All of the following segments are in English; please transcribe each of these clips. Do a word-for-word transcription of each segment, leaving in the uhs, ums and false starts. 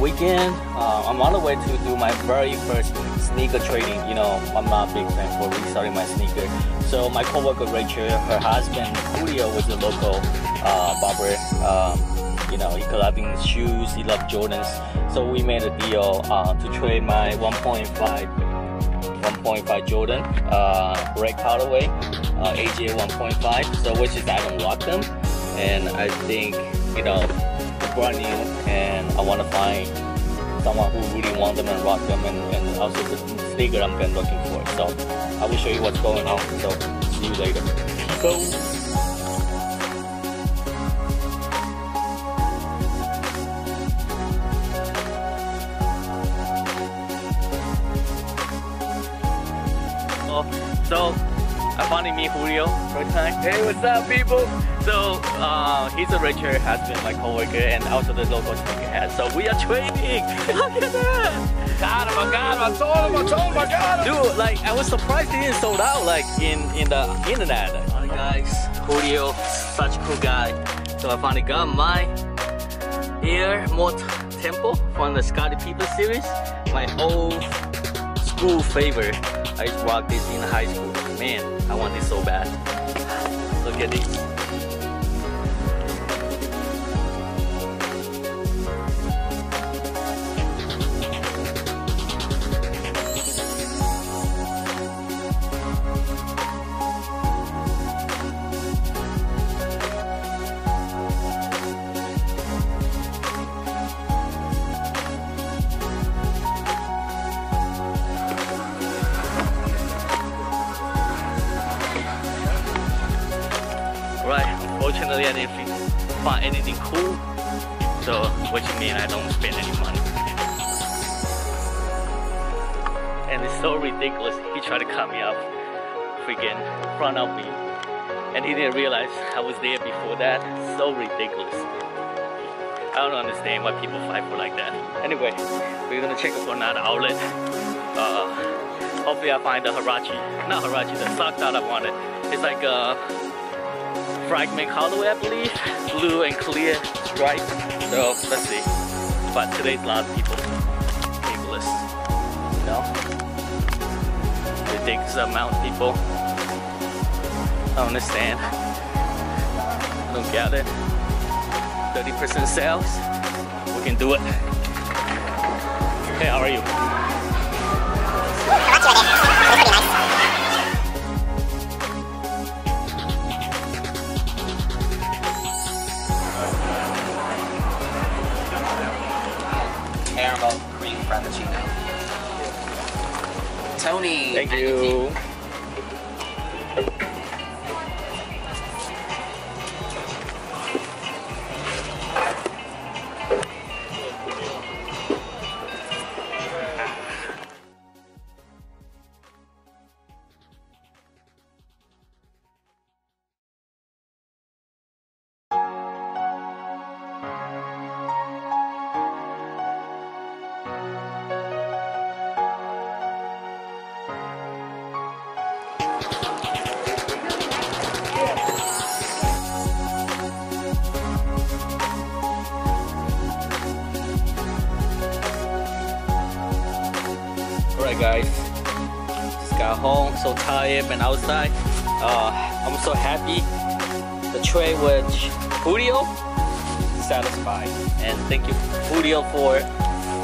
weekend, uh, I'm on the way to do my very first sneaker trading. You know, I'm not a big fan for restarting my sneaker. So my coworker Rachel, her husband Julio was a local uh, barber. Um, you know, he collecting shoes, he loved Jordans. So we made a deal uh, to trade my one point five Jordan, uh, Red Callaway, uh, A J one point five. So which is I don't rock them, and I think you know. Brand new, and I want to find someone who really wants them and rock them, and, and also the sneaker I'm been looking for. So I will show you what's going on. So see you later. Go. So I finally meet Julio for the time. Hey, what's up, people? So uh, he's a Richard, has been my coworker, and also the local sneakerhead. So we are trading. Look at that! Got him! I got him! I told him! I told him! I got him! Dude, like I was surprised he didn't sold out like in in the internet. Hi guys, Julio, such cool guy. So I finally got my Air Mort Tempo from the Scottie P series. My old school favorite. I used to rock this in high school. Man, I want this so bad. Look at this. Fortunately, I didn't find anything cool, so which means I don't spend any money. And it's so ridiculous, he tried to cut me up, freaking front of me, and he didn't realize I was there before that. So ridiculous. I don't understand why people fight for like that. Anyway, we're gonna check out another outlet. Uh, hopefully I find the Huarache, not Huarache, the sock that I wanted. It's like a uh, fragment colorway, I believe, blue and clear stripes. So let's see. But today's a lot of people, ridiculous, you know, ridiculous amount of people. I don't understand. I don't get it. thirty percent sales. We can do it. Hey, how are you? Tony! Thank you! Guys, just got home, so tired, been outside. Uh, I'm so happy. The trade with Julio, satisfied. And thank you, Julio, for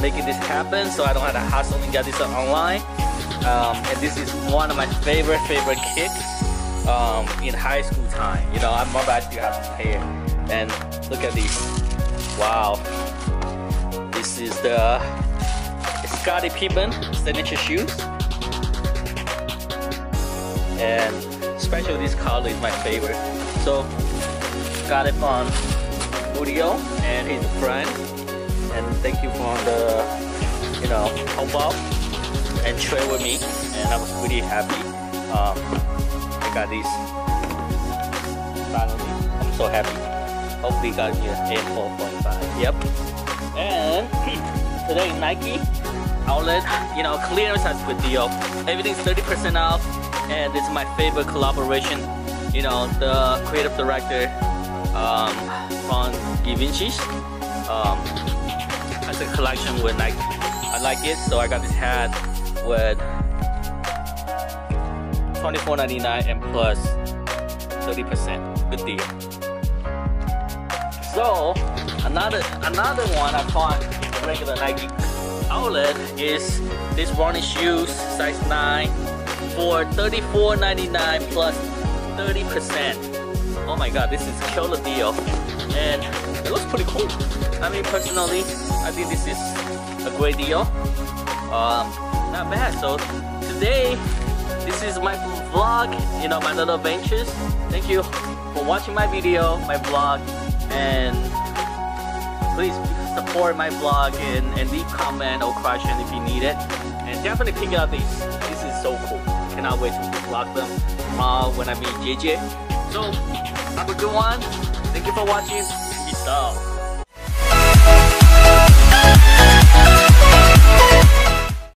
making this happen so I don't have to hustle and get this online. Um, and this is one of my favorite, favorite kicks um, in high school time. You know, I'm about to have this hair. And look at this. Wow. This is the Scottie Pippen signature shoes, and especially this color is my favorite. So got it from Julio and his friend, and thank you for the you know help and trade with me, and I was really happy. Um, I got these finally. I'm so happy. Hopefully got here A four point five. Yep. And today Nike outlet, you know, clearance has good deal. Everything's thirty percent off, and this is my favorite collaboration. You know, the creative director um, from Da Vinci's. Um, I classic collection with Nike. I like it, so I got this hat with twenty-four ninety-nine and plus thirty percent. Good deal. So another another one I found at a regular Nike outlet is this running shoes, size nine, for thirty-four ninety-nine plus thirty percent. Oh my god, this is a killer deal, and it looks pretty cool. I mean, personally, I think this is a great deal. Um, not bad. So today, this is my vlog, you know, my little adventures. Thank you for watching my video, my vlog, and please support my vlog and, and leave comment or question if you need it. And definitely pick out these. This is so cool. Cannot wait to vlog them tomorrow when I meet J J. So, have a good one. Thank you for watching. Peace out.